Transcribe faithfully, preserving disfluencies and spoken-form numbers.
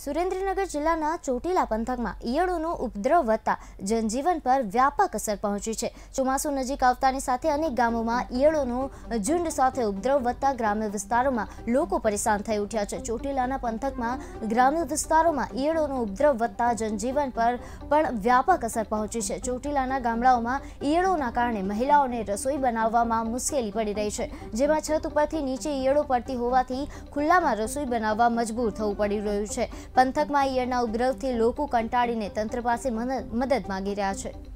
सुरेन्द्रनगर जिल्लाना ચોટીલા पंथकमां इयळोनो उपद्रव वधता जनजीवन पर व्यापक असर पहोंची छे। ચોમાસું नजीक आवतानी साथे अनेक गामोमां इयळोनो झुंड साथे उपद्रव वधता ग्राम्य विस्तारोमां लोको परेशान थई उठ्या छे। ચોટીલાના पंथकमां ग्राम्य विस्तारोमां इयळोनो उपद्रव वधता जनजीवन पर पण व्यापक असर पहोंची छे। ચોટીલાના ગામડાઓમાં इयळोना कारणे महिलाओने रसोई बनाववामां मुश्केली पड़ी रही छे, जेमां छत उपरथी नीचे इयळो पड़ती होवाथी खुल्लामां रसोई बनाववा मजबूर थवुं पड़ी રહ્યું છે। પંથકમાં ઈયળના ઉપદ્રવથી લોકો કંટાળીને તંત્ર પાસે મદદ માંગી રહ્યા છે।